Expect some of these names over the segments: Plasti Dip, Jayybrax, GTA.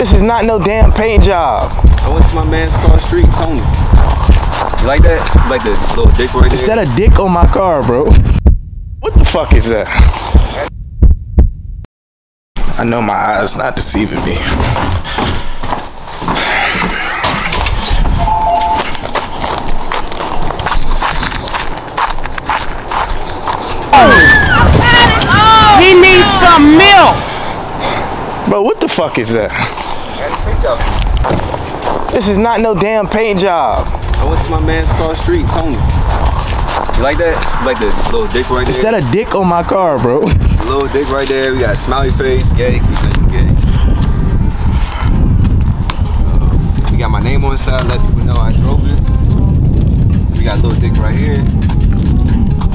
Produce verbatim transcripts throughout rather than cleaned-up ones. This is not no damn paint job. I went to my man's car street, Tony. You like that? You like the little dick right there? Is that a dick on my car, bro? What the fuck is that? I know my eyes not deceiving me. He needs some milk. Bro, what the fuck is that? This is not no damn paint job. I went to my man's car street, Tony. You like that? You like the little dick right there? Is that a dick on my car, bro? The little dick right there. We got a smiley face, gay. We said you gay. Uh, we got my name on the side, let people know I drove it. We got a little dick right here.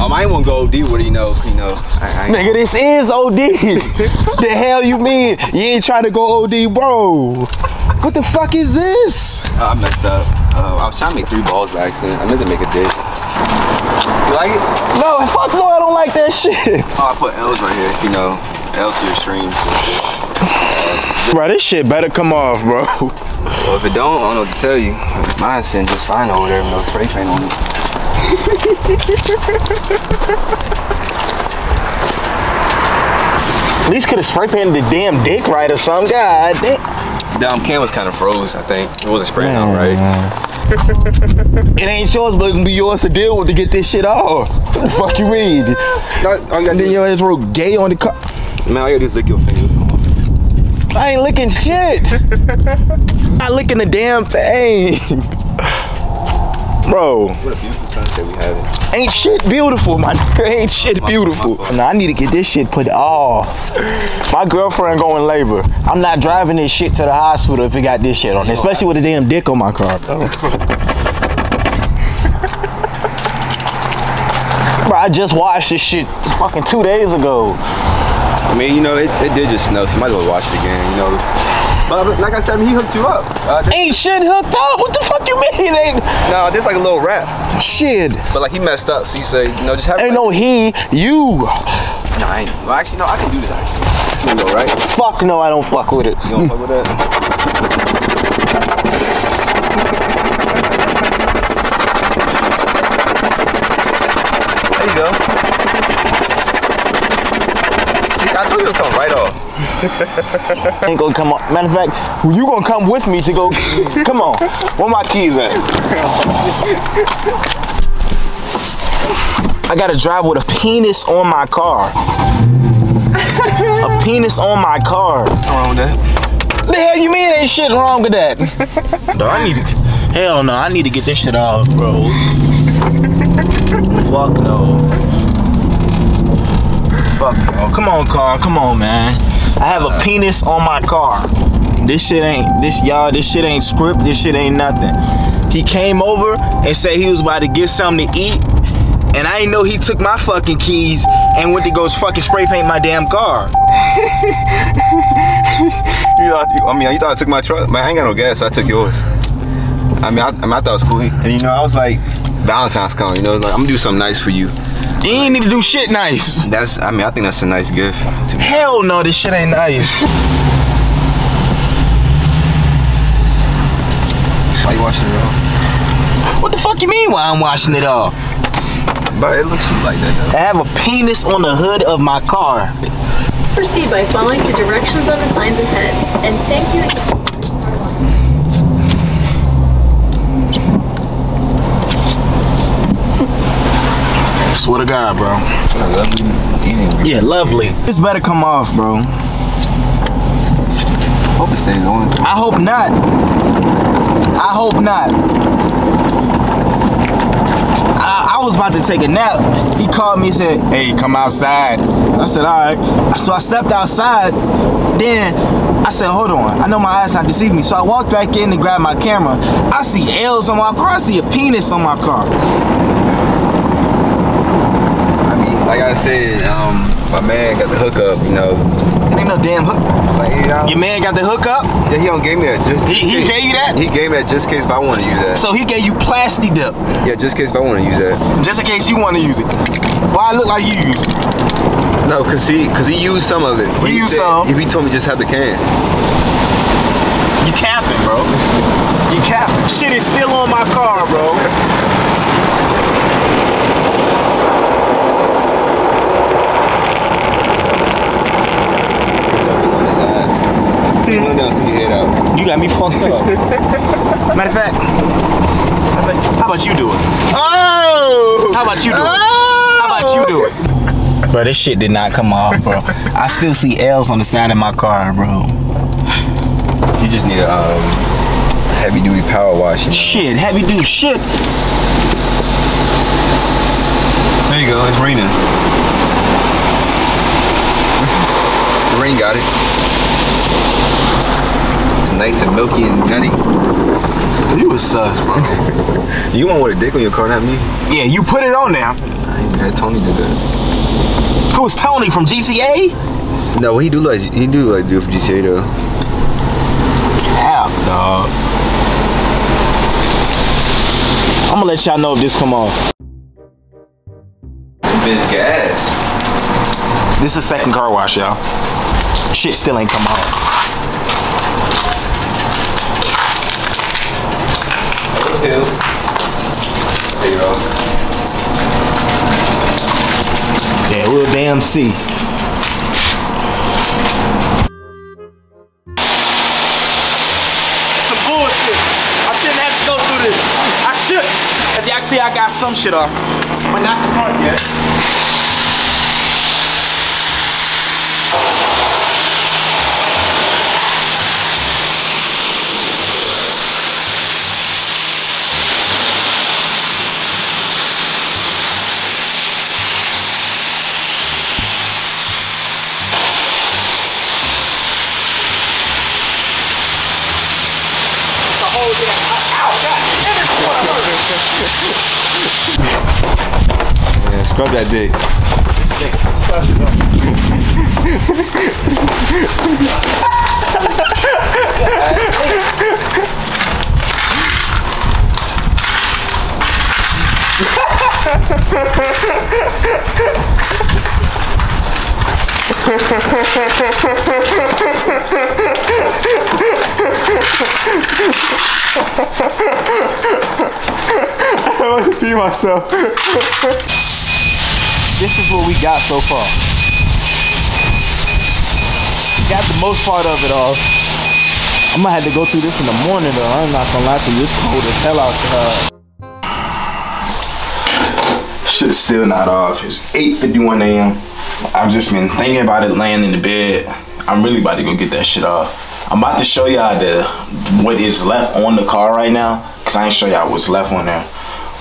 Um, I ain't want to go O D with it, you know, you know. I, I Nigga, this is O D. The hell you mean? You ain't trying to go O D, bro. What the fuck is this? Uh, I messed up. Uh, I was trying to make three balls by accident. I meant to make a dick. You like it? No, fuck no, I don't like that shit. Oh, I put L's right here, you know. L's to your stream. Uh, bro, this shit better come off, bro. Well, if it don't, I don't know what to tell you. Mine's sitting just fine over there with no spray paint on it. At least could have spray painted the damn dick right or something. God damn. Damn, cam was kind of froze, I think. It wasn't spraying mm. out right. It ain't yours, but it can be yours to deal with to get this shit off. What the fuck you mean? And then your ass wrote gay on the car. Man, all you gotta do is lick your finger. I ain't licking shit. I'm not licking the damn thing. Bro, what a beautiful sunset we have. Ain't shit beautiful, my nigga. Ain't shit beautiful. Nah, I need to get this shit put off. My girlfriend going labor. I'm not driving this shit to the hospital if it got this shit on it, especially with a damn dick on my car, bro. Bro, I just washed this shit fucking two days ago. I mean, you know, it, it did just snow. Somebody will watch it again, you know. But like I said, he hooked you up. Uh, ain't shit hooked up. What the fuck you mean? Ain't... No, this like a little rap. Shit. But like he messed up, so you say, you know, just have. Ain't no he, you. No, I ain't. Well, actually, no, I can do this actually. You know, right? Fuck no, I don't fuck with it. You don't fuck with that. There you go. See, I told you it was coming right off. Ain't gonna come on. Matter of fact, you gonna come with me to go. Come on. Where my keys at? I gotta drive with a penis on my car. A penis on my car. What's wrong with that? The hell you mean ain't shit wrong with that? No, I need to. Hell no, I need to get this shit off, bro. Fuck no. Fuck no. Come on, car. Come on, man. I have a penis on my car. This shit ain't, this y'all, this shit ain't script, this shit ain't nothing. He came over and said he was about to get something to eat, and I ain't know he took my fucking keys and went to go fucking spray paint my damn car. You thought, I mean, you thought I took my truck? Man, I ain't got no gas, so I took yours. I mean, I, I, mean, I thought it was cool. And you know, I was like, Valentine's coming, you know, like, I'm gonna do something nice for you. You ain't need to do shit nice. That's, I mean, I think that's a nice gift. Hell no, this shit ain't nice. Why you washing it off? What the fuck you mean why I'm washing it off? But it looks like that though. I have a penis on the hood of my car. Proceed by following the directions on the signs ahead. And thank you. Swear to God, bro. Lovely eating. Yeah, lovely. This better come off, bro. Hope it stays on. I hope not. I hope not. I, I was about to take a nap. He called me and said, hey, come outside. I said, all right. So I stepped outside. Then I said, hold on. I know my eyes not deceiving me. So I walked back in and grabbed my camera. I see L's on my car. I see a penis on my car. Like I said, um, my man got the hookup, you know. It ain't no damn hook. Like, you know, your man got the hookup? Yeah, he don't gave me that. Just, he, he gave you that? He gave me that just in case if I want to use that. So he gave you Plasti Dip? Yeah, just in case if I want to use that. Just in case you want to use it. Why I look like you used it? No, because he, cause he used some of it. He, he used said, some. He told me just have the can. You capping, bro. You capping. Shit is still on my car, bro. You got me fucked up. Matter of fact, how about you do it? Oh! How about you do it? Oh! How about you do it? Bro, this shit did not come off, bro. I still see L's on the side of my car, bro. You just need a um, heavy duty power wash. Shit, heavy duty shit. There you go, it's raining. The rain got it. Nice and milky and nutty. You was sus, bro. You want to wear a dick on your car, not me. Yeah, you put it on now. I ain't that Tony did that. Who was Tony from G T A? No, he do like he do like do it from G T A though. Cap, dog. I'm gonna let y'all know if this come on. Bitch gas. This is the second car wash, y'all. Shit still ain't come on. Zero. Yeah, we'll damn see. Some bullshit. I shouldn't have to go through this. I should. As y'all see, I got some shit off, but not the front yet. Yeah, scrub that dick. This dick sucks up. I want to pee myself. This is what we got so far. We got the most part of it all. I'm gonna have to go through this in the morning though. I'm not gonna lie to you, it's cold as hell outside. Shit's still not off. It's eight fifty-one A M I've just been thinking about it laying in the bed. I'm really about to go get that shit off. I'm about to show y'all the what is left on the car right now, cause I ain't show y'all what's left on there.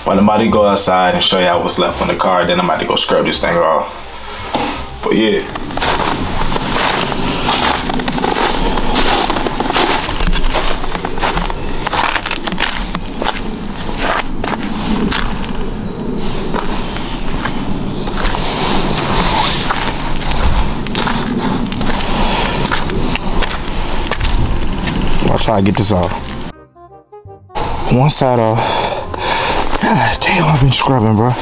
But I'm about to go outside and show y'all what's left on the car, then I'm about to go scrub this thing off. But yeah. I'll try to get this off. One side off. God damn, I've been scrubbing, bro. The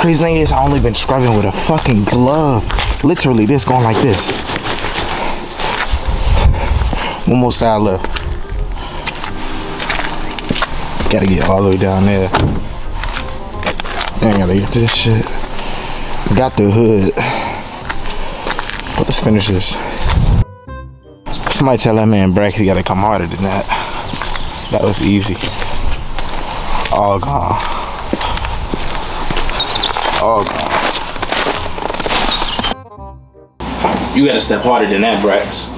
crazy thing is, I only been scrubbing with a fucking glove. Literally, this going like this. One more side left. Gotta get all the way down there. I gotta get this shit. Got the hood. Let's finish this. Somebody tell that man Braxy gotta come harder than that. That was easy. All gone. All gone. You gotta step harder than that, Brax.